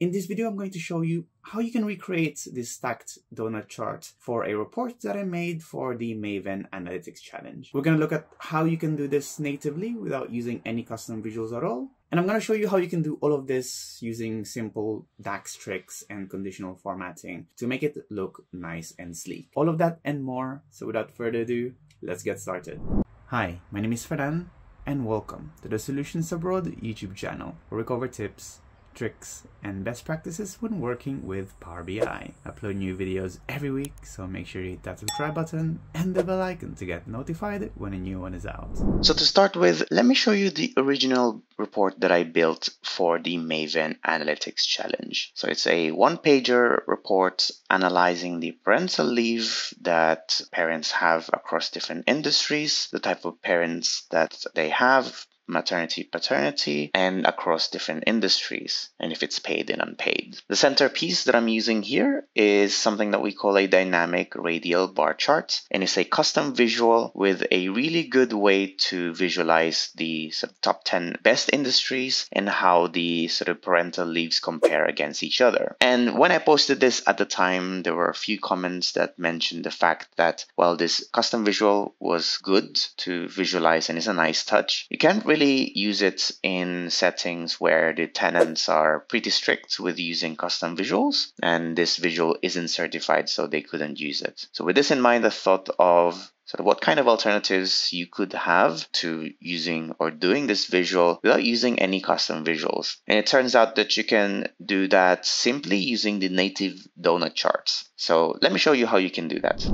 In this video, I'm going to show you how you can recreate this stacked donut chart for a report that I made for the Maven Analytics Challenge. We're going to look at how you can do this natively without using any custom visuals at all. And I'm going to show you how you can do all of this using simple DAX tricks and conditional formatting to make it look nice and sleek. All of that and more. So without further ado, let's get started. Hi, my name is Fernan and welcome to the Solutions Abroad YouTube channel, where we cover tips, tricks and best practices when working with Power BI. I upload new videos every week, so make sure you hit that subscribe button and the bell icon to get notified when a new one is out. So to start with, let me show you the original report that I built for the Maven Analytics Challenge. So it's a one-pager report analyzing the parental leave that parents have across different industries, the type of parents that they have, maternity, paternity, and across different industries, and if it's paid and unpaid. The centerpiece that I'm using here is something that we call a dynamic radial bar chart, and it's a custom visual with a really good way to visualize the top 10 best industries and how the parental leaves compare against each other. And when I posted this at the time, there were a few comments that mentioned the fact that while this custom visual was good to visualize and is a nice touch, you can't really use it in settings where the tenants are pretty strict with using custom visuals, and this visual isn't certified, so they couldn't use it. So with this in mind, I thought of what kind of alternatives you could have to using or doing this visual without using any custom visuals. And it turns out that you can do that simply using the native donut charts. So let me show you how you can do that.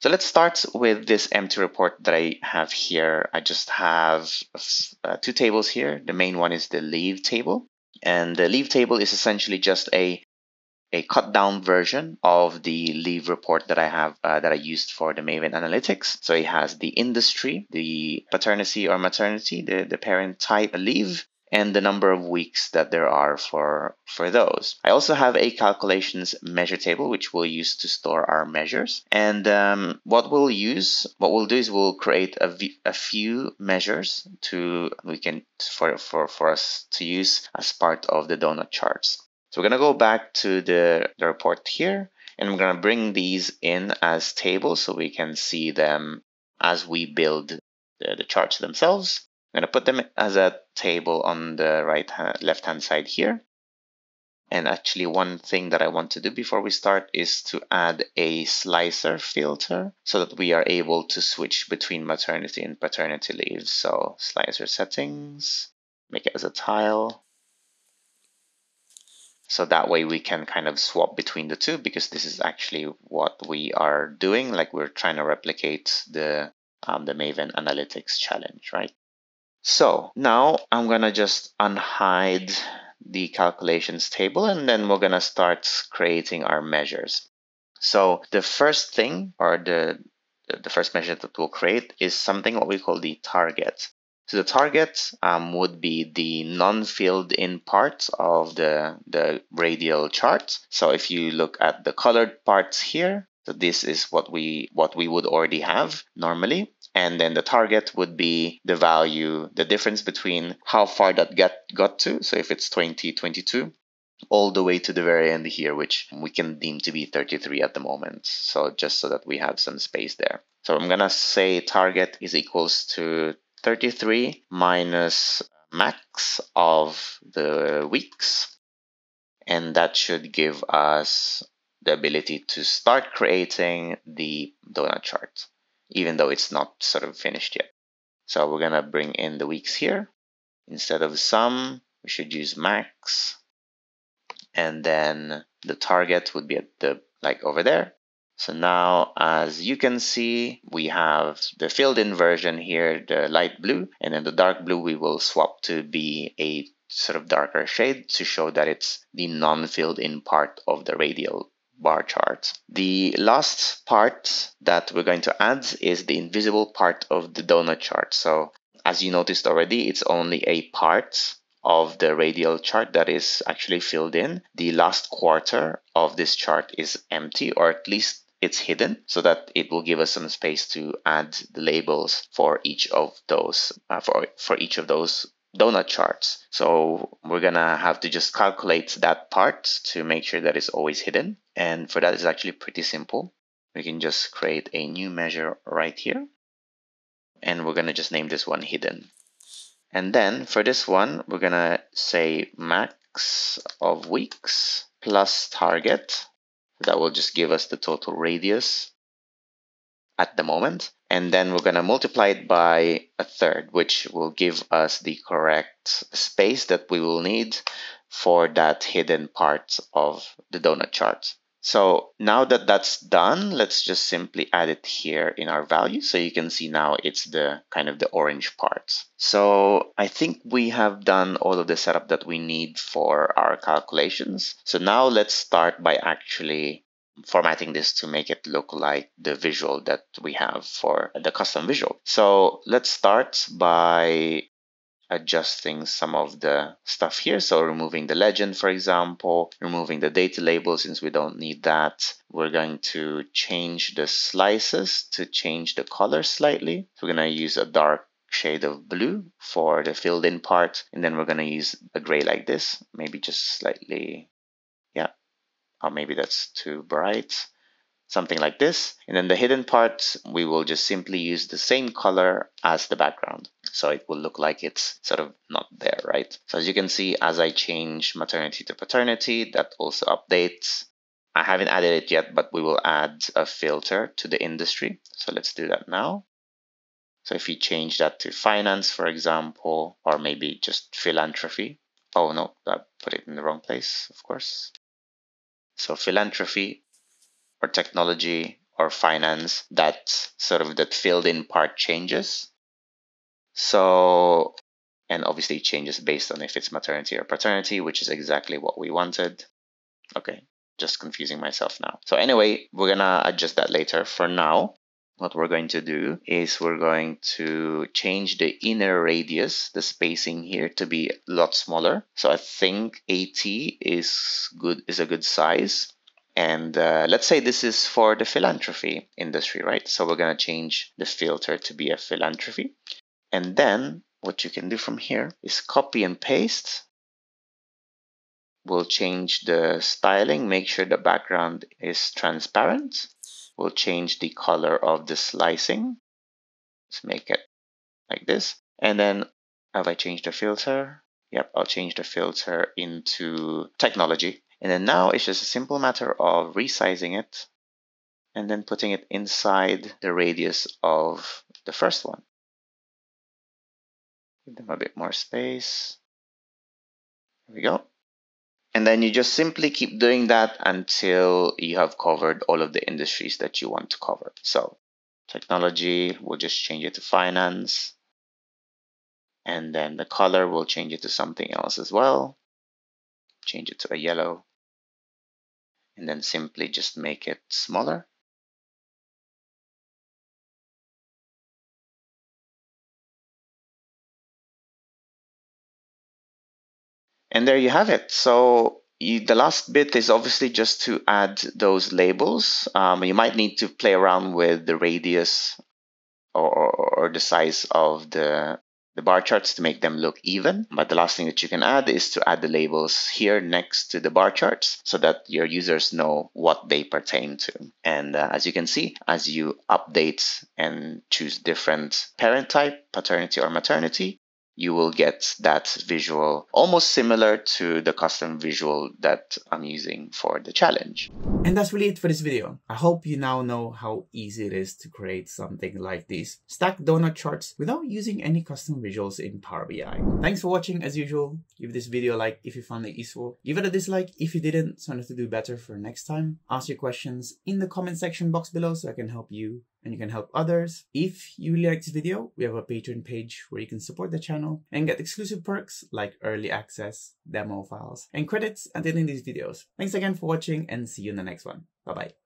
So let's start with this empty report that I have here. I just have two tables here. The main one is the leave table. And the leave table is essentially just a cut down version of the leave report that I have that I used for the Maven Analytics. So it has the industry, the paternity or maternity, the parent type leave, and the number of weeks that there are for those. I also have a calculations measure table, which we'll use to store our measures. And what we'll do is we'll create a few measures for us to use as part of the donut charts. So we're gonna go back to the report here, and I'm gonna bring these in as tables so we can see them as we build the charts themselves. I'm going to put them as a table on the left-hand side here. And actually, one thing that I want to do before we start is to add a slicer filter so that we are able to switch between maternity and paternity leaves. So slicer settings, make it as a tile. So that way we can kind of swap between the two, because this is actually what we are doing. Like, we're trying to replicate the Maven Analytics Challenge, right? So now I'm going to just unhide the calculations table, and then we're going to start creating our measures. So the first thing, or the first measure that we'll create, is something what we call the target. So the target would be the non-filled in part of the radial chart. So if you look at the colored parts here, so this is what we would already have normally. And then the target would be the value, the difference between how far that got to, so if it's 20, 22, all the way to the very end here, which we can deem to be 33 at the moment. So just so that we have some space there. So I'm going to say target is equals to 33 minus max of the weeks. And that should give us the ability to start creating the donut chart, even though it's not finished yet. So we're gonna bring in the weeks here. Instead of sum, we should use max. And then the target would be at the, over there. So now, as you can see, we have the filled in version here, the light blue, and then the dark blue we will swap to be a darker shade to show that it's the non-filled in part of the radial bar chart. The last part that we're going to add is the invisible part of the donut chart. So as you noticed already, it's only a part of the radial chart that is actually filled in. The last quarter of this chart is empty, or at least it's hidden, so that it will give us some space to add the labels for each of those donut charts. So we're gonna have to just calculate that part to make sure that it's always hidden. And for that, it's actually pretty simple. We can just create a new measure right here. And we're gonna just name this one hidden. And then for this one, we're gonna say max of weeks plus target. That will just give us the total radius at the moment. And then we're gonna multiply it by 1/3, which will give us the correct space that we will need for that hidden part of the donut chart. So now that that's done, let's just simply add it here in our value. So you can see now it's the kind of the orange part. So I think we have done all of the setup that we need for our calculations. So now let's start by actually formatting this to make it look like the visual that we have for the custom visual. So let's start by adjusting some of the stuff here. So removing the legend, for example, removing the data label since we don't need that. We're going to change the slices to change the color slightly. So we're going to use a dark shade of blue for the filled in part. And then we're going to use a gray like this, maybe just slightly. Yeah, or maybe that's too bright. Something like this. And then the hidden part, we will just simply use the same color as the background. So it will look like it's sort of not there, right? So as you can see, as I change maternity to paternity, that also updates. I haven't added it yet, but we will add a filter to the industry. So let's do that now. So if you change that to finance, for example, or maybe just philanthropy. Oh no, I put it in the wrong place, of course. So philanthropy, or technology, or finance, that sort of that filled in part changes. So, and obviously it changes based on if it's maternity or paternity, which is exactly what we wanted. Okay, just confusing myself now. So anyway, we're gonna adjust that later. For now, what we're going to do is we're going to change the inner radius, the spacing here, to be a lot smaller. So I think 80 is a good size. And let's say this is for the philanthropy industry, right? So we're going to change the filter to be a philanthropy. And then what you can do from here is copy and paste. We'll change the styling, make sure the background is transparent. We'll change the color of the slicing. Let's make it like this. And then have I changed the filter? Yep, I'll change the filter into technology. And then now it's just a simple matter of resizing it and then putting it inside the radius of the first one. Give them a bit more space. There we go. And then you just simply keep doing that until you have covered all of the industries that you want to cover. So technology, we'll just change it to finance. And then the color, we'll change it to something else as well. Change it to a yellow. And then simply just make it smaller. And there you have it. So the last bit is obviously just to add those labels. You might need to play around with the radius or the size of the bar charts to make them look even. But the last thing that you can add is to add the labels here next to the bar charts so that your users know what they pertain to. And as you can see, as you update and choose different parent type, paternity or maternity, you will get that visual almost similar to the custom visual that I'm using for the challenge. And that's really it for this video. I hope you now know how easy it is to create something like these stacked donut charts without using any custom visuals in Power BI. Thanks for watching as usual. Give this video a like if you found it useful. Give it a dislike if you didn't, so I know to do better for next time. Ask your questions in the comment section box below so I can help you and you can help others. If you really like this video, we have a Patreon page where you can support the channel and get exclusive perks like early access, demo files, and credits at the end of these videos. Thanks again for watching and see you in the next one. Bye-bye.